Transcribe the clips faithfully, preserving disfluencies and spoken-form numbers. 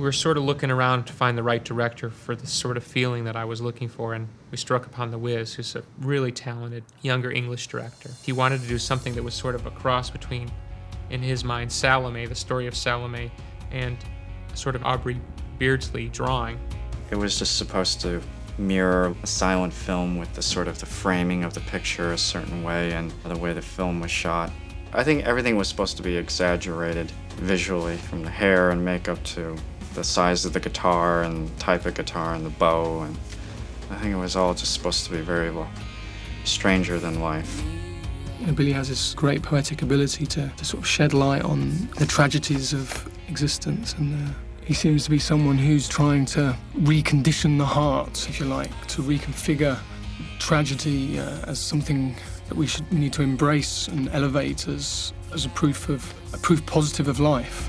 we were sort of looking around to find the right director for the sort of feeling that I was looking for, and we struck upon The Wiz, who's a really talented younger English director. He wanted to do something that was sort of a cross between, in his mind, Salome, the story of Salome, and sort of Aubrey Beardsley drawing. It was just supposed to mirror a silent film with the sort of the framing of the picture a certain way and the way the film was shot. I think everything was supposed to be exaggerated visually, from the hair and makeup to the size of the guitar and type of guitar and the bow, and I think it was all just supposed to be very well, stranger than life. You know, Billy has this great poetic ability to, to sort of shed light on the tragedies of existence, and uh, he seems to be someone who's trying to recondition the heart, if you like, to reconfigure tragedy uh, as something that we should need to embrace and elevate as, as a proof of a proof positive of life.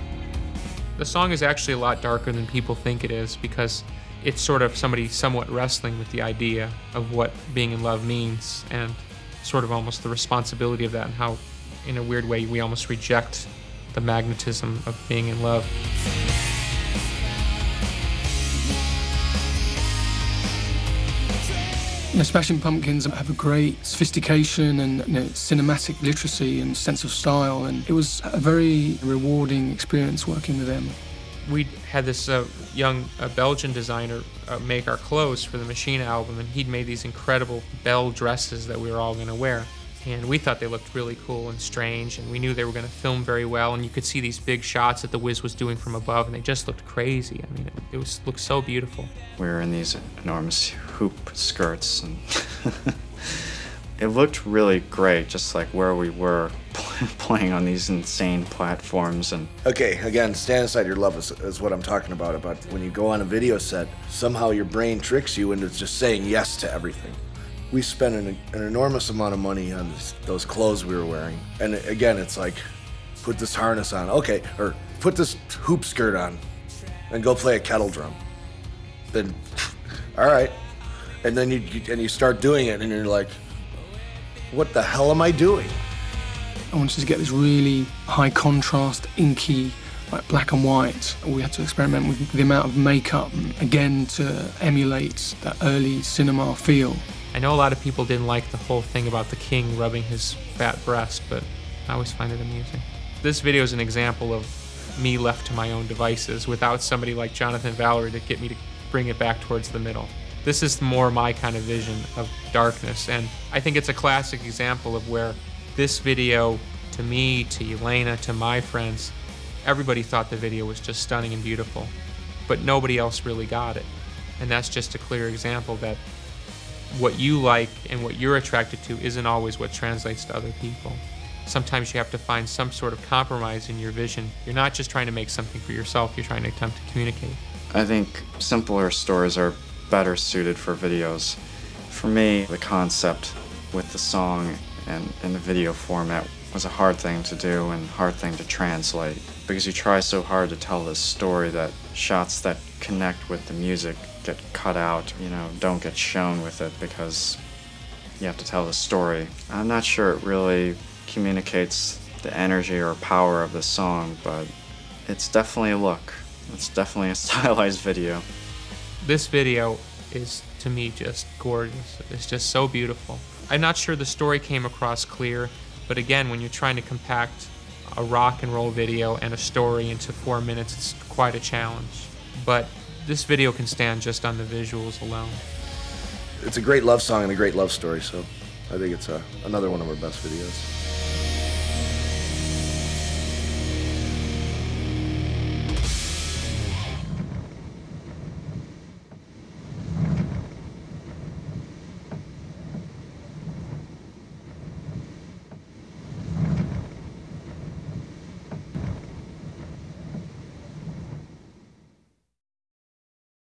The song is actually a lot darker than people think it is, because it's sort of somebody somewhat wrestling with the idea of what being in love means, and sort of almost the responsibility of that, and how, in a weird way, we almost reject the magnetism of being in love. You know, Smashing Pumpkins have a great sophistication and, you know, cinematic literacy and sense of style, and it was a very rewarding experience working with them. We had this uh, young uh, Belgian designer uh, make our clothes for the Machina album, and he'd made these incredible bell dresses that we were all going to wear. And we thought they looked really cool and strange, and we knew they were going to film very well, and you could see these big shots that The Wiz was doing from above, and they just looked crazy. I mean, it, it was, looked so beautiful. We were in these enormous hoop skirts, and it looked really great, just like where we were playing on these insane platforms. And okay, again, Stand Inside Your Love is, is what I'm talking about, about when you go on a video set, somehow your brain tricks you into just saying yes to everything. We spent an, an enormous amount of money on this, those clothes we were wearing. And again, it's like, put this harness on, okay, or put this hoop skirt on and go play a kettle drum. Then, all right. And then you, you, and you start doing it and you're like, what the hell am I doing? I wanted to get this really high contrast, inky, like black and white. We had to experiment with the amount of makeup, again, to emulate that early cinema feel. I know a lot of people didn't like the whole thing about the king rubbing his fat breast, but I always find it amusing. This video is an example of me left to my own devices without somebody like Jonathan Valerie to get me to bring it back towards the middle. This is more my kind of vision of darkness, and I think it's a classic example of where this video, to me, to Yelena, to my friends, everybody thought the video was just stunning and beautiful, but nobody else really got it. And that's just a clear example that what you like and what you're attracted to isn't always what translates to other people. Sometimes you have to find some sort of compromise in your vision. You're not just trying to make something for yourself, you're trying to attempt to communicate. I think simpler stories are better suited for videos. For me, the concept with the song and in the video format was a hard thing to do and hard thing to translate, because you try so hard to tell this story that shots that connect with the music get cut out, you know, don't get shown with it because you have to tell the story. I'm not sure it really communicates the energy or power of the song, but it's definitely a look. It's definitely a stylized video. This video is, to me, just gorgeous. It's just so beautiful. I'm not sure the story came across clear, but again, when you're trying to compact a rock and roll video and a story into four minutes, it's quite a challenge. But this video can stand just on the visuals alone. It's a great love song and a great love story, so I think it's a, another one of our best videos.